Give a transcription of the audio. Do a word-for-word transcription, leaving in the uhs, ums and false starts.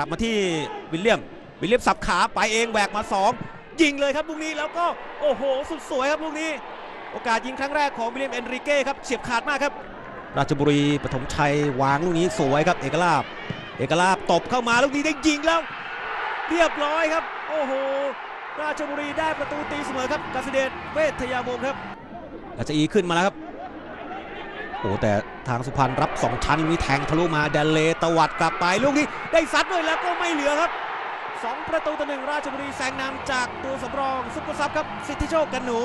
ลับมาที่วิลเลียมวิลเลียมสับขาไปเองแหวกมาสองยิงเลยครับลูกนี้แล้วก็โอ้โหสุดสวยครับลูกนี้โอกาสยิงครั้งแรกของวิลเลียมเอนริเก้ครับเฉียบขาดมากครับราชบุรีปฐมชัยวางลูกนี้สวยครับเอกลาภเอกลาภตบเข้ามาลูกนี้ได้ยิงแล้วเรียบร้อยครับโอ้โหราชบุรีได้ประตูตีเสมอครับกาสเดชเวทยาวงศ์ครับอาจอีขึ้นมาแล้วครับโอ้แต่ทางสุพรรณรับสองชั้นนี้แทงทะลุมาเดเลตวัดกลับไปลูกนี้ได้ซัดด้วยแล้วก็ไม่เหลือครับสองประตูต่อหนึ่งราชบุรีแซงนำจากตัวสำรองซุปเปอร์ซับครับสิทธิโชคกันหนู